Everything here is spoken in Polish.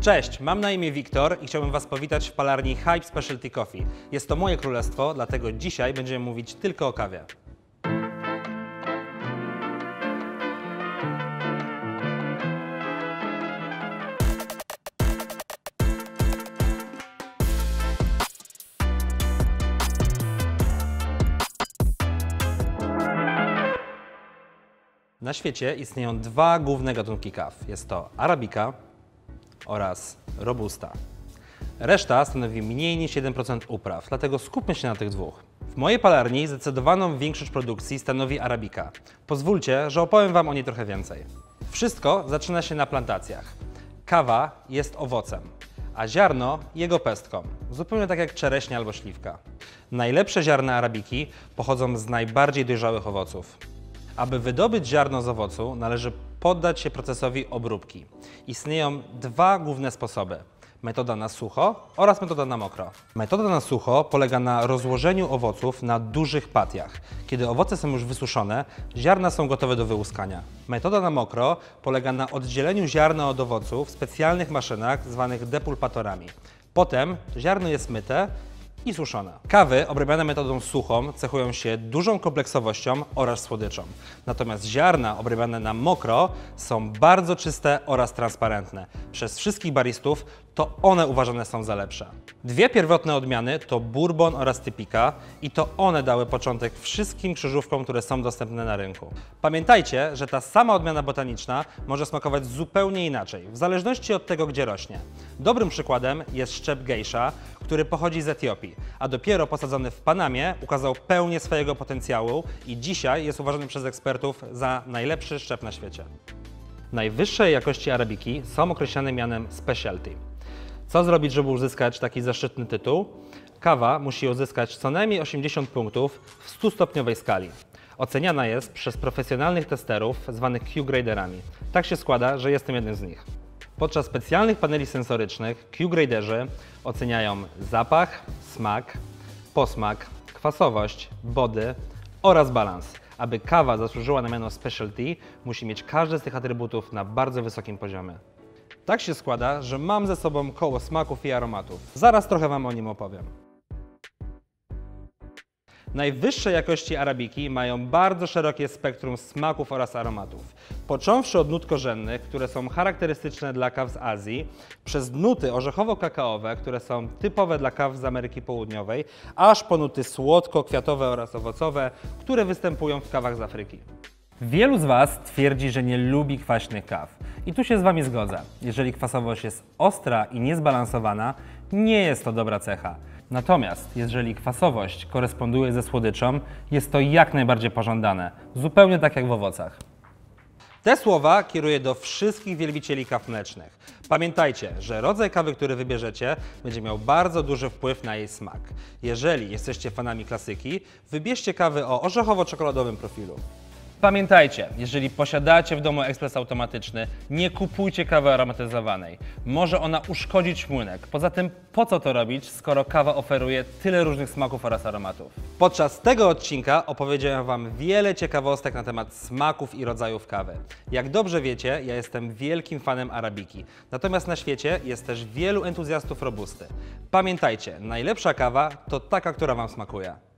Cześć, mam na imię Wiktor i chciałbym Was powitać w palarni Hype Specialty Coffee. Jest to moje królestwo, dlatego dzisiaj będziemy mówić tylko o kawie. Na świecie istnieją dwa główne gatunki kaw. Jest to Arabica oraz robusta. Reszta stanowi mniej niż 1% upraw, dlatego skupmy się na tych dwóch. W mojej palarni zdecydowaną większość produkcji stanowi Arabica. Pozwólcie, że opowiem Wam o niej trochę więcej. Wszystko zaczyna się na plantacjach. Kawa jest owocem, a ziarno jego pestką, zupełnie tak jak czereśnia albo śliwka. Najlepsze ziarna Arabiki pochodzą z najbardziej dojrzałych owoców. Aby wydobyć ziarno z owocu, należy poddać się procesowi obróbki. Istnieją dwa główne sposoby. Metoda na sucho oraz metoda na mokro. Metoda na sucho polega na rozłożeniu owoców na dużych patiach. Kiedy owoce są już wysuszone, ziarna są gotowe do wyłuskania. Metoda na mokro polega na oddzieleniu ziarna od owocu w specjalnych maszynach zwanych depulpatorami. Potem ziarno jest myte i suszone. Kawy obrabiane metodą suchą cechują się dużą kompleksowością oraz słodyczą. Natomiast ziarna obrabiane na mokro są bardzo czyste oraz transparentne. Przez wszystkich baristów to one uważane są za lepsze. Dwie pierwotne odmiany to Bourbon oraz Typica i to one dały początek wszystkim krzyżówkom, które są dostępne na rynku. Pamiętajcie, że ta sama odmiana botaniczna może smakować zupełnie inaczej, w zależności od tego, gdzie rośnie. Dobrym przykładem jest szczep Geisha, który pochodzi z Etiopii, a dopiero posadzony w Panamie ukazał pełnię swojego potencjału i dzisiaj jest uważany przez ekspertów za najlepszy szczep na świecie. Najwyższej jakości arabiki są określane mianem specialty. Co zrobić, żeby uzyskać taki zaszczytny tytuł? Kawa musi uzyskać co najmniej 80 punktów w 100-stopniowej skali. Oceniana jest przez profesjonalnych testerów zwanych Q-graderami. Tak się składa, że jestem jednym z nich. Podczas specjalnych paneli sensorycznych Q-graderzy oceniają zapach, smak, posmak, kwasowość, body oraz balans. Aby kawa zasłużyła na miano specialty, musi mieć każdy z tych atrybutów na bardzo wysokim poziomie. Tak się składa, że mam ze sobą koło smaków i aromatów. Zaraz trochę Wam o nim opowiem. Najwyższej jakości arabiki mają bardzo szerokie spektrum smaków oraz aromatów. Począwszy od nut korzennych, które są charakterystyczne dla kaw z Azji, przez nuty orzechowo-kakaowe, które są typowe dla kaw z Ameryki Południowej, aż po nuty słodko-kwiatowe oraz owocowe, które występują w kawach z Afryki. Wielu z Was twierdzi, że nie lubi kwaśnych kaw. I tu się z Wami zgodzę. Jeżeli kwasowość jest ostra i niezbalansowana, nie jest to dobra cecha. Natomiast jeżeli kwasowość koresponduje ze słodyczą, jest to jak najbardziej pożądane, zupełnie tak jak w owocach. Te słowa kieruję do wszystkich wielbicieli kaw mlecznych. Pamiętajcie, że rodzaj kawy, który wybierzecie, będzie miał bardzo duży wpływ na jej smak. Jeżeli jesteście fanami klasyki, wybierzcie kawy o orzechowo-czekoladowym profilu. Pamiętajcie, jeżeli posiadacie w domu ekspres automatyczny, nie kupujcie kawy aromatyzowanej. Może ona uszkodzić młynek. Poza tym po co to robić, skoro kawa oferuje tyle różnych smaków oraz aromatów? Podczas tego odcinka opowiedziałem Wam wiele ciekawostek na temat smaków i rodzajów kawy. Jak dobrze wiecie, ja jestem wielkim fanem arabiki. Natomiast na świecie jest też wielu entuzjastów robusty. Pamiętajcie, najlepsza kawa to taka, która Wam smakuje.